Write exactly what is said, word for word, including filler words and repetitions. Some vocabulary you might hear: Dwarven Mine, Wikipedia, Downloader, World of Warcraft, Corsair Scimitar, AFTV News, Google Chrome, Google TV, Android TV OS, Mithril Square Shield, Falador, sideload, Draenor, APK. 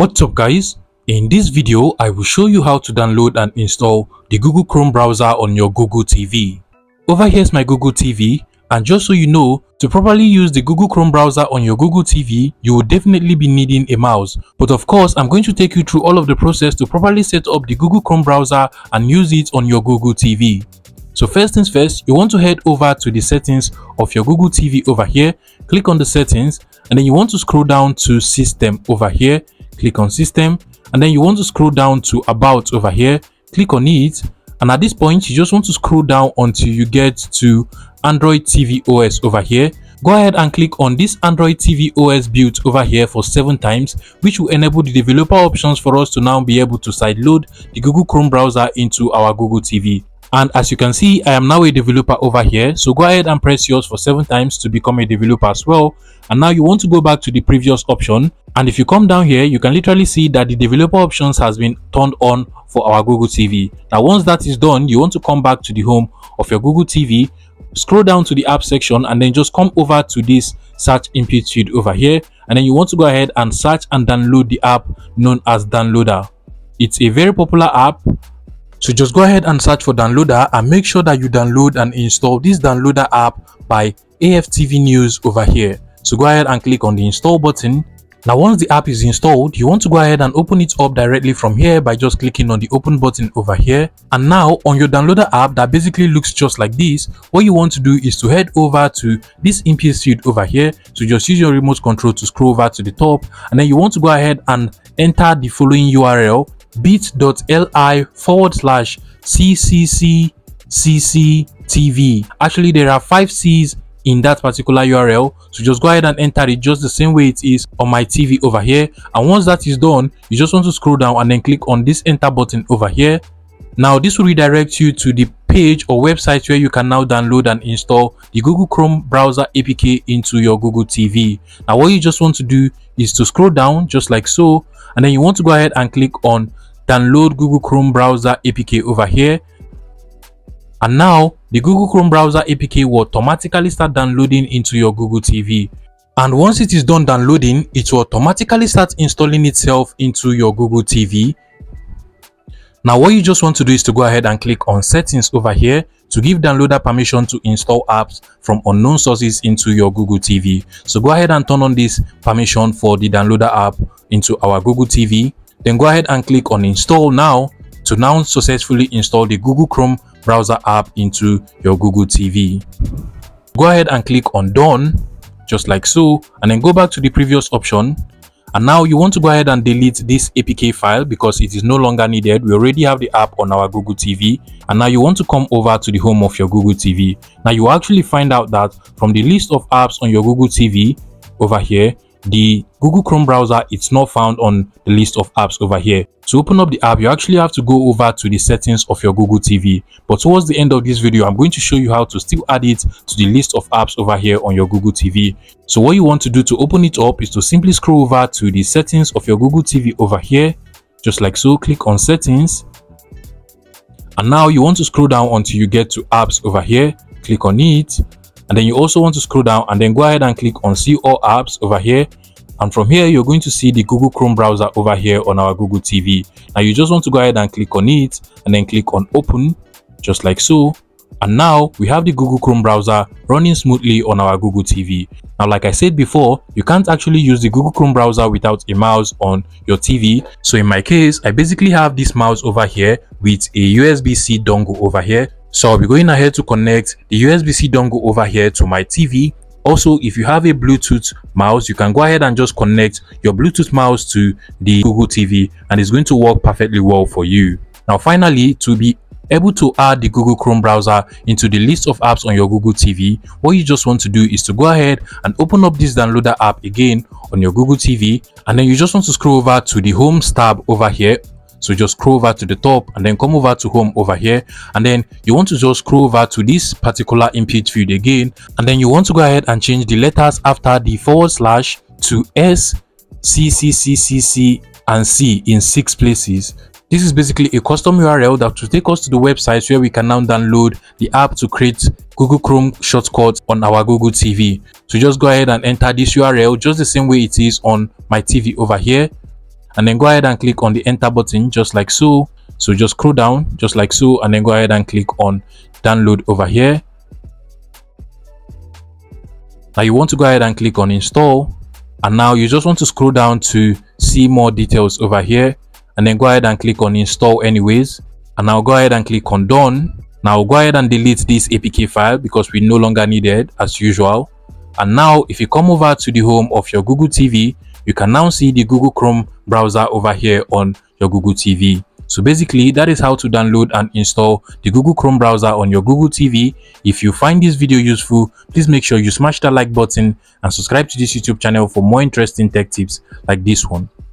What's up guys, in this video I will show you how to download and install the Google Chrome browser on your Google T V. Over here is my Google T V, and just so you know, to properly use the Google Chrome browser on your Google T V, you will definitely be needing a mouse. But of course, I'm going to take you through all of the process to properly set up the Google Chrome browser and use it on your Google T V. So first things first, you want to head over to the settings of your Google T V over here, click on the settings, and then you want to scroll down to system over here, click on system, and then you want to scroll down to about over here, click on it, and at this point you just want to scroll down until you get to Android T V O S over here. Go ahead and click on this Android T V O S build over here for seven times, which will enable the developer options for us to now be able to sideload the Google Chrome browser into our Google T V. And as you can see, I am now a developer over here, so go ahead and press yours for seven times to become a developer as well. And now you want to go back to the previous option, and if you come down here, you can literally see that the developer options has been turned on for our Google T V. Now once that is done, you want to come back to the home of your Google T V, scroll down to the app section, and then just come over to this search input field over here, and then you want to go ahead and search and download the app known as Downloader. It's a very popular app. So just go ahead and search for Downloader and make sure that you download and install this Downloader app by A F T V News over here. So go ahead and click on the install button. Now once the app is installed, you want to go ahead and open it up directly from here by just clicking on the open button over here. And now on your Downloader app that basically looks just like this, what you want to do is to head over to this input field over here. So just use your remote control to scroll over to the top, and then you want to go ahead and enter the following U R L: bit.li forward slash ccccctv. Actually, there are five C's in that particular U R L, so just go ahead and enter it just the same way it is on my T V over here. And once that is done, you just want to scroll down and then click on this enter button over here. Now this will redirect you to the page or website where you can now download and install the Google Chrome browser A P K into your Google T V. Now what you just want to do is to scroll down just like so, and then you want to go ahead and click on download Google Chrome browser A P K over here. And now the Google Chrome browser A P K will automatically start downloading into your Google T V, and once it is done downloading, it will automatically start installing itself into your Google T V. Now what you just want to do is to go ahead and click on settings over here to give Downloader permission to install apps from unknown sources into your Google T V. So go ahead and turn on this permission for the Downloader app into our Google T V. Then go ahead and click on install now to now successfully install the Google Chrome browser app into your Google T V. Go ahead and click on done just like so, and then go back to the previous option. And now you want to go ahead and delete this A P K file because it is no longer needed. We already have the app on our Google T V. And now you want to come over to the home of your Google T V. Now you will actually find out that from the list of apps on your Google T V over here, the Google Chrome browser, it's not found on the list of apps over here. To open up the app, you actually have to go over to the settings of your Google T V. But towards the end of this video, I'm going to show you how to still add it to the list of apps over here on your Google T V. So what you want to do to open it up is to simply scroll over to the settings of your Google T V over here just like so, click on settings, and now you want to scroll down until you get to apps over here, click on it. And then you also want to scroll down and then go ahead and click on see all apps over here. And from here, you're going to see the Google Chrome browser over here on our Google T V. Now you just want to go ahead and click on it and then click on open just like so. And now we have the Google Chrome browser running smoothly on our Google T V. Now, like I said before, you can't actually use the Google Chrome browser without a mouse on your T V. So in my case, I basically have this mouse over here with a U S B C dongle over here. So I'll be going ahead to connect the U S B C dongle over here to my T V. Also, if you have a Bluetooth mouse, you can go ahead and just connect your Bluetooth mouse to the Google T V, and it's going to work perfectly well for you. Now finally, to be able to add the Google Chrome browser into the list of apps on your Google T V, what you just want to do is to go ahead and open up this Downloader app again on your Google T V, and then you just want to scroll over to the Homes tab over here. So just scroll over to the top and then come over to home over here, and then you want to just scroll over to this particular input field again, and then you want to go ahead and change the letters after the forward slash to S, C, C, C, C, C, and C in six places. This is basically a custom U R L that will take us to the website where we can now download the app to create Google Chrome shortcuts on our Google T V. So just go ahead and enter this U R L just the same way it is on my T V over here. and then go ahead and click on the enter button just like so. So just scroll down just like so, and then go ahead and click on download over here. Now you want to go ahead and click on install, and now you just want to scroll down to see more details over here, and then go ahead and click on install anyways, and now go ahead and click on done. Now go ahead and delete this A P K file because we no longer need it as usual. And now if you come over to the home of your Google T V, you can now see the Google Chrome browser over here on your Google T V. So basically, that is how to download and install the Google Chrome browser on your Google T V. If you find this video useful, please make sure you smash that like button and subscribe to this YouTube channel for more interesting tech tips like this one.